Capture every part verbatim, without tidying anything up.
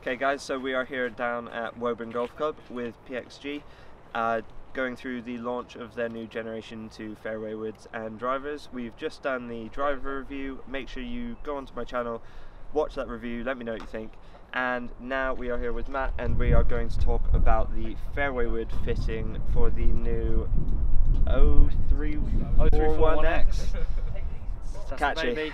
Okay guys, so we are here down at Woburn Golf Club with P X G, uh, going through the launch of their new generation two fairway woods and drivers. We've just done the driver review. Make sure you go onto my channel, watch that review, let me know what you think. And now we are here with Matt and we are going to talk about the fairway wood fitting for the new oh three four one X. Catchy.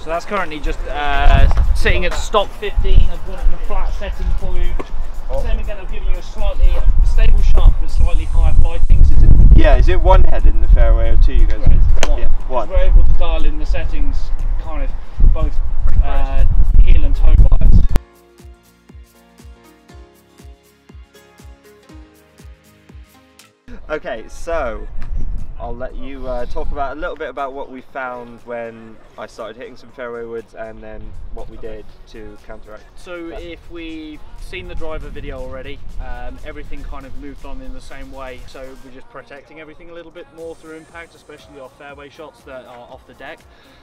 So that's currently just uh, sitting at stock fifteen. I've got it in a flat setting for you. Oh. Same again, I've given you a slightly stable shaft but slightly higher biting. Yeah, is it one head in the fairway or two? You guys, right. One. Yeah, one. We're able to dial in the settings, kind of both uh, heel and toe bites. Okay, so I'll let you uh, talk about a little bit about what we found when I started hitting some fairway woods and then what we did to counteract. So that. If we've seen the driver video already, um, everything kind of moved on in the same way. So we're just protecting everything a little bit more through impact, especially our fairway shots that are off the deck.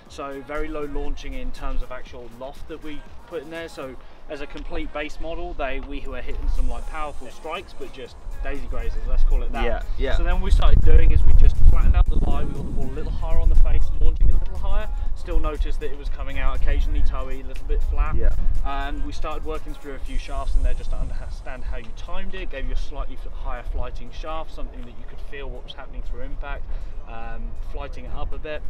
So very low launching in terms of actual loft that we put in there. So as a complete base model, they we were hitting some like powerful strikes, but just daisy grazers, let's call it that. Yeah, yeah. So then what we started doing is we just flattened out the lie, we got the ball a little higher on the face, launching a little higher, still noticed that it was coming out occasionally toey, a little bit flat. Yeah. And we started working through a few shafts in there just to understand how you timed it, gave you a slightly higher flighting shaft, something that you could feel what was happening through impact, um, flighting it up a bit.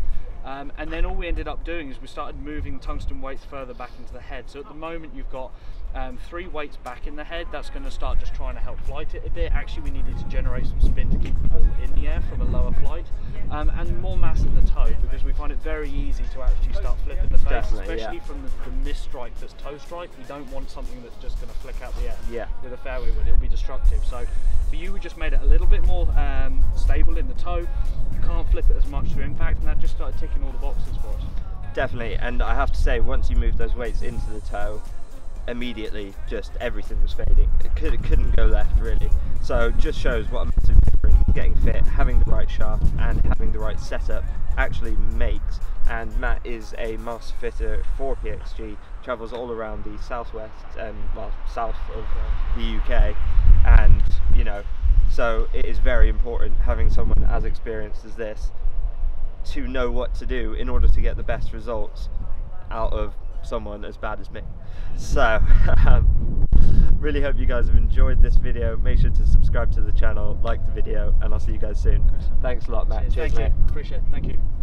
Um, and then all we ended up doing is we started moving tungsten weights further back into the head. So at the moment you've got um, three weights back in the head. That's going to start just trying to help flight it a bit. Actually, we needed to generate some spin to keep the ball in the air from a lower flight, um, and more mass in the toe, because we find it very easy to actually start flipping the face. Definitely, especially yeah. from the, the misstrike that's toe strike. We don't want something that's just going to flick out the air. Yeah. With a fairway wood, it'll be destructive. So for you, we just made it a little bit more um, stable in the toe. You can't flip it as much through impact, and that just started ticking all the boxes for us. Definitely, and I have to say, once you move those weights into the toe, immediately just everything was fading. It, could, it couldn't go left, really. So it just shows what a massive difference getting fit, having the right shaft and having the right setup actually makes. And Matt is a master fitter for P X G, travels all around the southwest and well, south of the U K, and you know, so it is very important having someone as experienced as this to know what to do in order to get the best results out of someone as bad as me. So um, really hope you guys have enjoyed this video. Make sure to subscribe to the channel, like the video, and I'll see you guys soon. Thanks a lot, Matt. Cheers, Cheers thank mate. You. Appreciate it. Thank you.